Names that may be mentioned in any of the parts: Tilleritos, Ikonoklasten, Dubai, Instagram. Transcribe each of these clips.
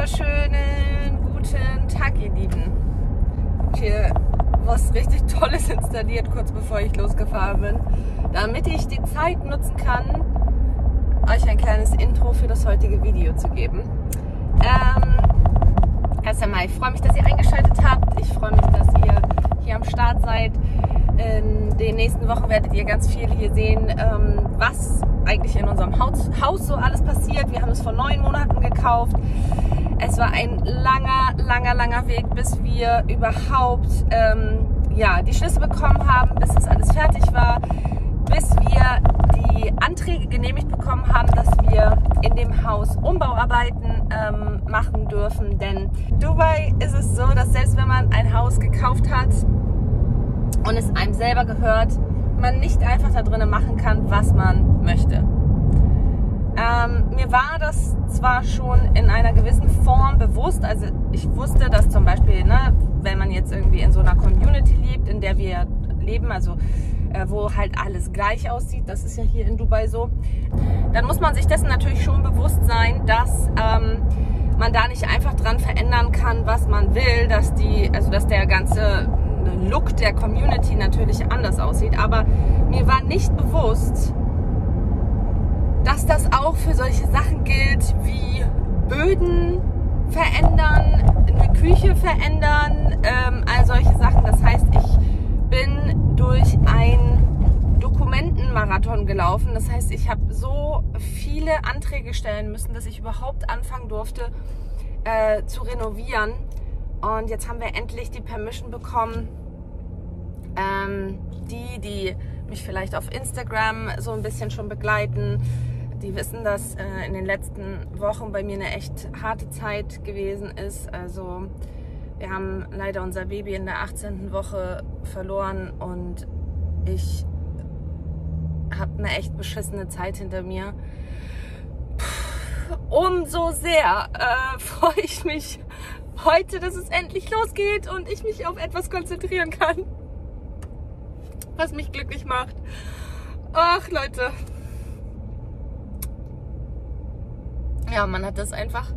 wunderschönen guten Tag, ihr Lieben. Hier was richtig Tolles installiert, kurz bevor ich losgefahren bin, damit ich die Zeit nutzen kann, euch ein kleines Intro für das heutige Video zu geben. Erst einmal, ich freue mich, dass ihr eingeschaltet habt. Ich freue mich, dass ihr hier am Start seid. In den nächsten Wochen werdet ihr ganz viel hier sehen, was eigentlich in unserem Haus so alles passiert. Wir haben es vor 9 Monaten gekauft. Es war ein langer Weg, bis wir überhaupt die Schlüssel bekommen haben, bis das alles fertig war, bis wir die Anträge genehmigt bekommen haben, dass wir in dem Haus Umbauarbeiten machen dürfen. Denn in Dubai ist es so, dass selbst wenn man ein Haus gekauft hat und es einem selber gehört, man nicht einfach da drinnen machen kann, was man möchte. Mir war das zwar schon in einer gewissen Form bewusst, also ich wusste, dass zum Beispiel, wenn man jetzt irgendwie in so einer Community lebt, in der wir leben, also wo halt alles gleich aussieht, das ist ja hier in Dubai so, dann muss man sich dessen natürlich schon bewusst sein, dass man da nicht einfach dran verändern kann, was man will, dass der ganze Look der Community natürlich anders aussieht, aber mir war nicht bewusst, dass das auch für solche Sachen gilt wie Böden verändern, eine Küche verändern, all solche Sachen. Das heißt, ich bin durch einen Dokumentenmarathon gelaufen. Das heißt, ich habe so viele Anträge stellen müssen, dass ich überhaupt anfangen durfte zu renovieren. Und jetzt haben wir endlich die Permission bekommen, die mich vielleicht auf Instagram so ein bisschen schon begleiten. Die wissen, dass in den letzten Wochen bei mir eine echt harte Zeit gewesen ist. Also wir haben leider unser Baby in der 18. Woche verloren und ich habe eine echt beschissene Zeit hinter mir. Umso sehr freue ich mich heute, dass es endlich losgeht und ich mich auf etwas konzentrieren kann, was mich glücklich macht. Ach Leute, ja, man hat das einfach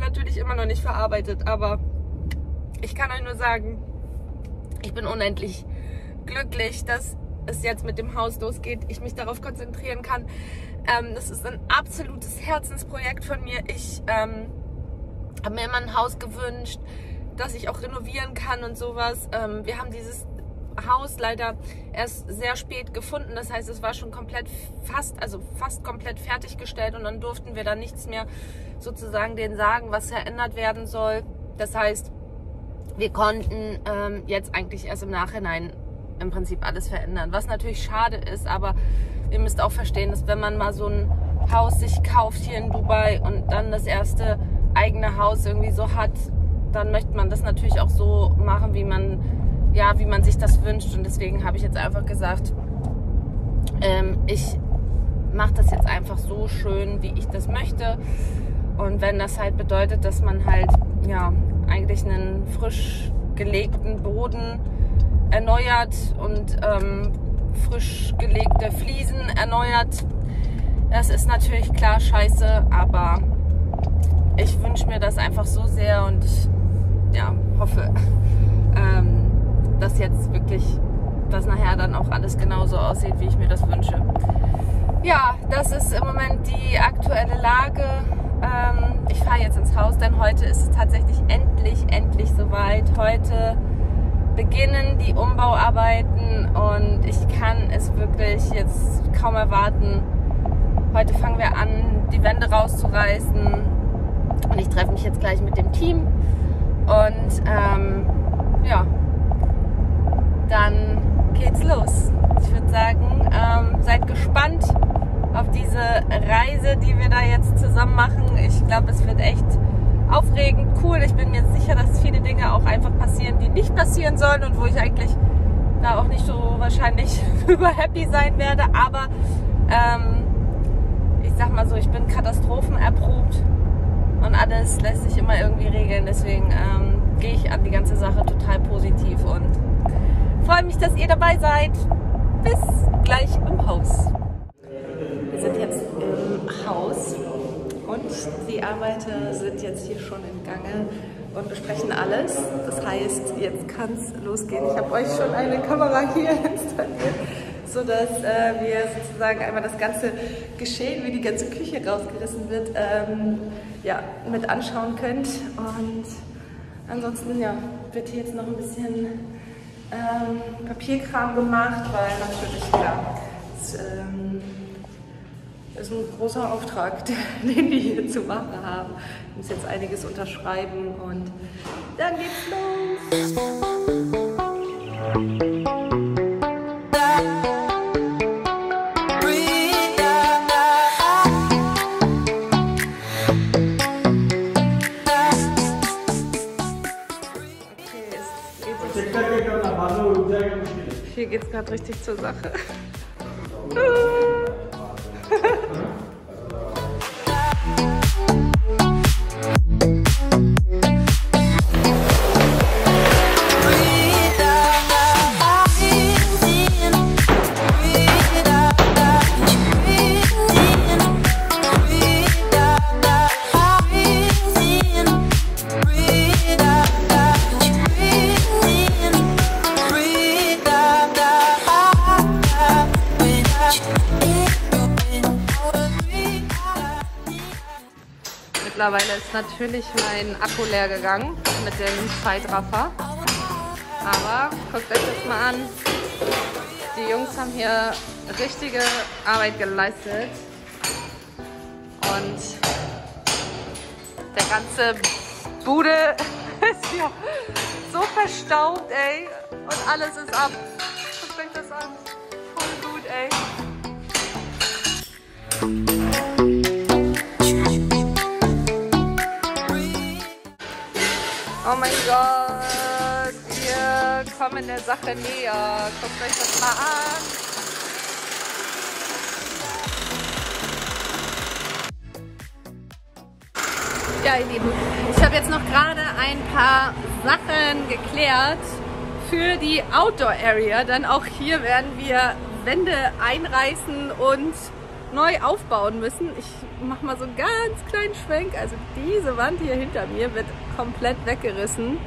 natürlich immer noch nicht verarbeitet, aber ich kann euch nur sagen, ich bin unendlich glücklich, dass es jetzt mit dem Haus losgeht, ich mich darauf konzentrieren kann. Das ist ein absolutes Herzensprojekt von mir. Ich habe mir immer ein Haus gewünscht, dass ich auch renovieren kann und sowas. Wir haben dieses Haus leider erst sehr spät gefunden. Das heißt, es war schon fast komplett fertiggestellt und dann durften wir da nichts mehr sozusagen denen sagen, was verändert werden soll. Das heißt, wir konnten jetzt eigentlich erst im Nachhinein im Prinzip alles verändern. Was natürlich schade ist, aber ihr müsst auch verstehen, dass wenn man mal so ein Haus sich kauft hier in Dubai und dann das erste eigene Haus irgendwie so hat, dann möchte man das natürlich auch so machen, wie man sich das wünscht. Und deswegen habe ich jetzt einfach gesagt, ich mache das jetzt einfach so schön, wie ich das möchte. Und wenn das halt bedeutet, dass man halt ja eigentlich einen frisch gelegten Boden erneuert und frisch gelegte Fliesen erneuert, das ist natürlich klar scheiße, aber ich wünsche mir das einfach so sehr und ich hoffe, dass jetzt wirklich, dass nachher dann auch alles genauso aussieht, wie ich mir das wünsche. Ja, das ist im Moment die aktuelle Lage. Ich fahre jetzt ins Haus, denn heute ist es tatsächlich endlich soweit. Heute beginnen die Umbauarbeiten und ich kann es wirklich jetzt kaum erwarten. Heute fangen wir an, die Wände rauszureißen. Und ich treffe mich jetzt gleich mit dem Team und dann geht's los. Ich würde sagen, seid gespannt auf diese Reise, die wir da jetzt zusammen machen. Ich glaube, es wird echt aufregend, cool. Ich bin mir sicher, dass viele Dinge auch einfach passieren, die nicht passieren sollen und wo ich eigentlich da auch nicht so wahrscheinlich über happy sein werde. Aber ich sag mal so, ich bin katastrophenerprobt. Und alles lässt sich immer irgendwie regeln, deswegen gehe ich an die ganze Sache total positiv und freue mich, dass ihr dabei seid. Bis gleich im Haus. Wir sind jetzt im Haus und Die Arbeiter sind jetzt hier schon im Gange und besprechen alles. Das heißt, jetzt kann es losgehen. Ich habe euch schon eine Kamera hier installiert, sodass wir sozusagen einmal das ganze Geschehen, wie die ganze Küche rausgerissen wird, ja, mit anschauen könnt. Und ansonsten ja, wird hier jetzt noch ein bisschen Papierkram gemacht, weil natürlich, klar, ist ein großer Auftrag, den wir hier zu machen haben. Wir müssen jetzt einiges unterschreiben und dann geht's los! Hier geht es gerade richtig zur Sache. Mittlerweile ist natürlich mein Akku leer gegangen mit dem Zeitraffer, aber guckt euch das mal an, die Jungs haben hier richtige Arbeit geleistet und der ganze Bude ist hier so verstaubt, ey, und alles ist ab. Guckt euch das an, voll gut, ey. Oh mein Gott, wir kommen der Sache näher. Guckt euch das mal an. Ja, ihr Lieben, ich habe jetzt noch gerade ein paar Sachen geklärt für die Outdoor-Area. Denn auch hier werden wir Wände einreißen und neu aufbauen müssen. Ich mache mal so einen ganz kleinen Schwenk. Also diese Wand hier hinter mir wird komplett weggerissen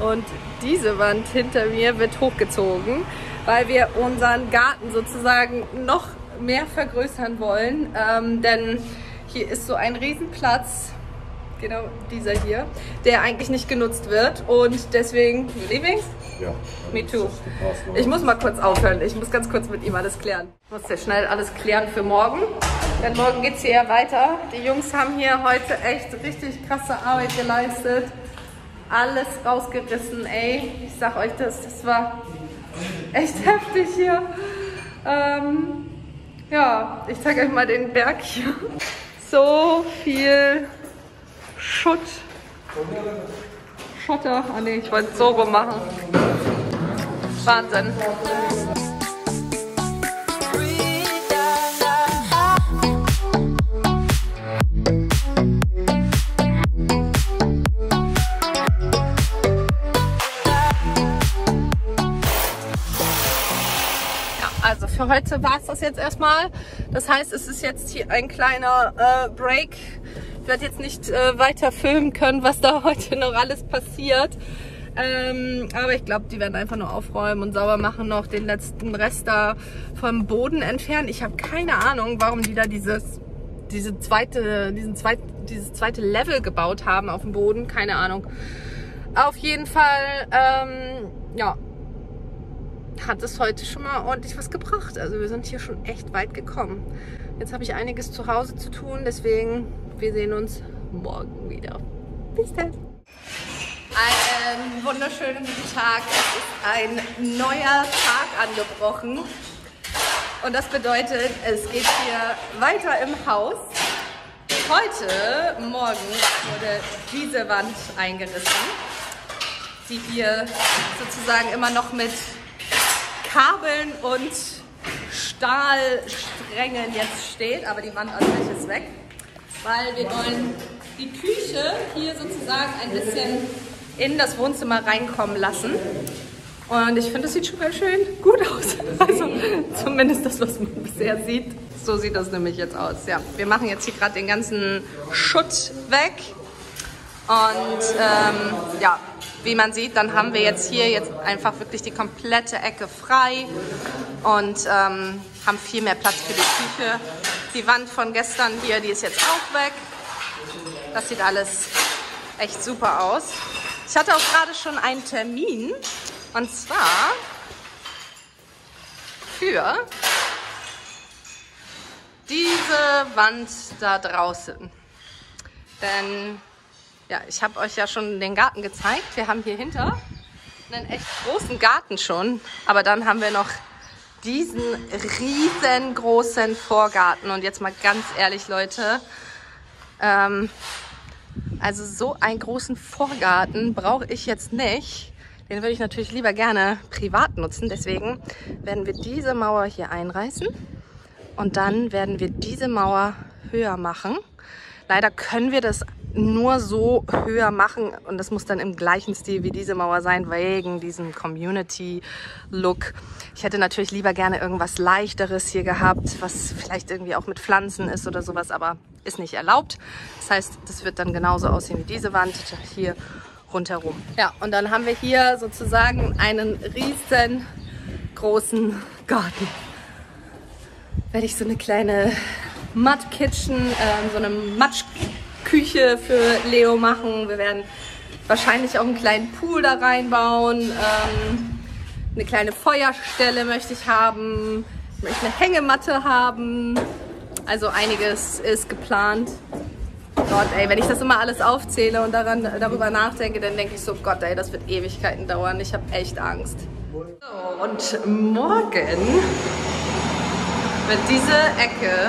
und diese Wand hinter mir wird hochgezogen, weil wir unseren Garten sozusagen noch mehr vergrößern wollen. Denn hier ist so ein Riesenplatz, genau dieser hier, der eigentlich nicht genutzt wird und deswegen, ja, me too. Ich muss mal kurz aufhören, ich muss ganz kurz mit ihm alles klären. Ich muss sehr schnell alles klären für morgen, denn morgen geht es hier ja weiter. Die Jungs haben hier heute echt richtig krasse Arbeit geleistet, alles rausgerissen, ey. Ich sag euch das war echt heftig hier. Ja, ich zeig euch mal den Berg hier. So viel Schutt. Schotter. Ah ne, ich wollte es so rum machen. Wahnsinn. Ja, also für heute war es das jetzt erstmal. Das heißt, es ist jetzt hier ein kleiner Break. Ich werde jetzt nicht weiter filmen können, was da heute noch alles passiert. Aber ich glaube, die werden einfach nur aufräumen und sauber machen, noch den letzten Rest da vom Boden entfernen. Ich habe keine Ahnung, warum die da dieses zweite Level gebaut haben auf dem Boden. Keine Ahnung. Auf jeden Fall, ja, hat es heute schon mal ordentlich was gebracht. Also wir sind hier schon echt weit gekommen. Jetzt habe ich einiges zu Hause zu tun, deswegen... Wir sehen uns morgen wieder. Bis dann. Einen wunderschönen guten Tag. Es ist ein neuer Tag angebrochen. Und das bedeutet, es geht hier weiter im Haus. Heute Morgen wurde diese Wand eingerissen, die hier sozusagen immer noch mit Kabeln und Stahlsträngen jetzt steht. Aber die Wand an sich ist weg, weil wir wollen die Küche hier sozusagen ein bisschen in das Wohnzimmer reinkommen lassen. Und ich finde, es sieht schon ganz schön gut aus. Also zumindest das, was man bisher sieht. So sieht das nämlich jetzt aus. Ja, wir machen jetzt hier gerade den ganzen Schutt weg. Und ja, wie man sieht, dann haben wir jetzt hier einfach wirklich die komplette Ecke frei und haben viel mehr Platz für die Küche. Die Wand von gestern hier, die ist jetzt auch weg. Das sieht alles echt super aus. Ich hatte auch gerade schon einen Termin, und zwar für diese Wand da draußen. Denn ja, ich habe euch ja schon den Garten gezeigt. Wir haben hier hinter einen echt großen Garten schon, aber dann haben wir noch diesen riesengroßen Vorgarten. Und jetzt mal ganz ehrlich, Leute, also so einen großen Vorgarten brauche ich jetzt nicht. Den würde ich natürlich lieber gerne privat nutzen. Deswegen werden wir diese Mauer hier einreißen und dann werden wir diese Mauer höher machen. Leider können wir das nur so höher machen und das muss dann im gleichen Stil wie diese Mauer sein, wegen diesem Community-Look. Ich hätte natürlich lieber gerne irgendwas Leichteres hier gehabt, was vielleicht irgendwie auch mit Pflanzen ist oder sowas, aber ist nicht erlaubt. Das heißt, das wird dann genauso aussehen wie diese Wand hier rundherum. Ja, und dann haben wir hier sozusagen einen riesengroßen Garten. Werde ich so eine kleine Mud-Kitchen, so eine Matschküche für Leo machen. Wir werden wahrscheinlich auch einen kleinen Pool da reinbauen. Eine kleine Feuerstelle möchte ich haben. Ich möchte eine Hängematte haben. Also einiges ist geplant. Gott, ey, wenn ich das immer alles aufzähle und darüber nachdenke, dann denke ich so, Gott, ey, das wird Ewigkeiten dauern. Ich habe echt Angst. So, und morgen wird diese Ecke...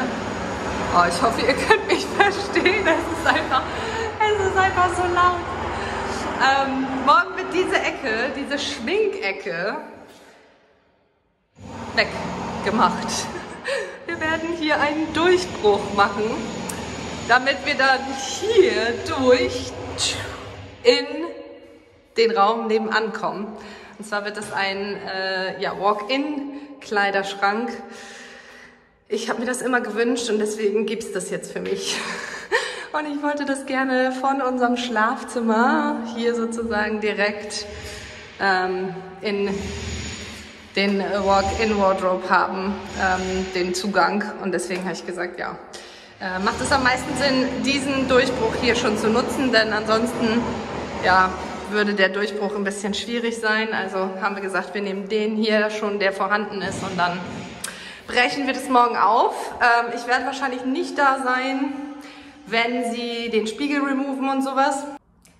Oh, ich hoffe, ihr könnt mich verstehen. Es ist einfach so laut. Morgen wird diese Ecke, diese Schminkecke, weggemacht. Wir werden hier einen Durchbruch machen, damit wir dann hier durch in den Raum nebenan kommen. Und zwar wird das ein ja, Walk-in-Kleiderschrank. Ich habe mir das immer gewünscht und deswegen gibt es das jetzt für mich. Und ich wollte das gerne von unserem Schlafzimmer hier sozusagen direkt in den Walk-in-Wardrobe haben, den Zugang. Und deswegen habe ich gesagt, ja, macht es am meisten Sinn, diesen Durchbruch hier schon zu nutzen, denn ansonsten ja, würde der Durchbruch ein bisschen schwierig sein. Also haben wir gesagt, wir nehmen den hier schon, der vorhanden ist, und dann brechen wir das morgen auf. Ich werde wahrscheinlich nicht da sein, wenn sie den Spiegel removen und sowas.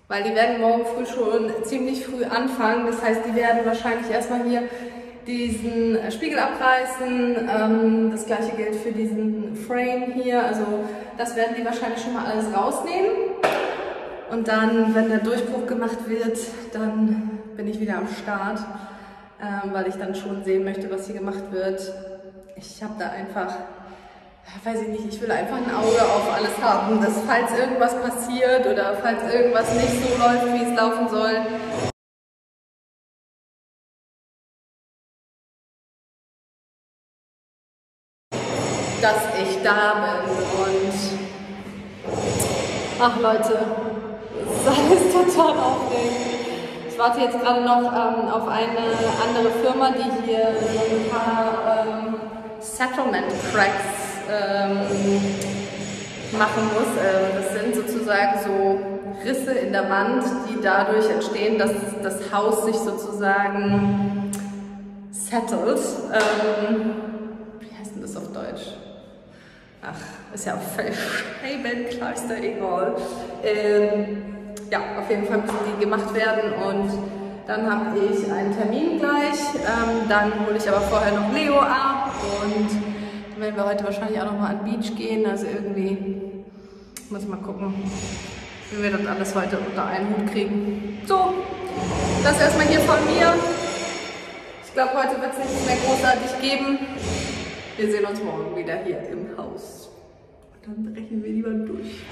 Weil die werden morgen früh schon ziemlich früh anfangen. Das heißt, die werden wahrscheinlich erstmal hier diesen Spiegel abreißen. Das gleiche gilt für diesen Frame hier. Also das werden die wahrscheinlich schon mal alles rausnehmen. Und dann, wenn der Durchbruch gemacht wird, dann bin ich wieder am Start. Weil ich dann schon sehen möchte, was hier gemacht wird. Ich habe da einfach, weiß ich nicht, ich will einfach ein Auge auf alles haben, dass falls irgendwas passiert oder falls irgendwas nicht so läuft, wie es laufen soll. Dass ich da bin und, ach Leute, das ist total aufregend. Ich warte jetzt gerade noch auf eine andere Firma, die hier so ein paar Settlement-Cracks machen muss. Das sind sozusagen so Risse in der Wand, die dadurch entstehen, dass das Haus sich sozusagen settelt. Wie heißt denn das auf Deutsch? Ach, ist ja auch völlig Scheibenkleister, egal. Ja, auf jeden Fall müssen die gemacht werden und dann habe ich einen Termin gleich. Dann hole ich aber vorher noch Leo ab und dann werden wir heute wahrscheinlich auch nochmal an den Beach gehen. Also irgendwie muss ich mal gucken, wie wir das alles heute unter einen Hut kriegen. So, das erstmal hier von mir. Ich glaube, heute wird es nichts mehr großartig geben. Wir sehen uns morgen wieder hier im Haus. Und dann brechen wir lieber durch.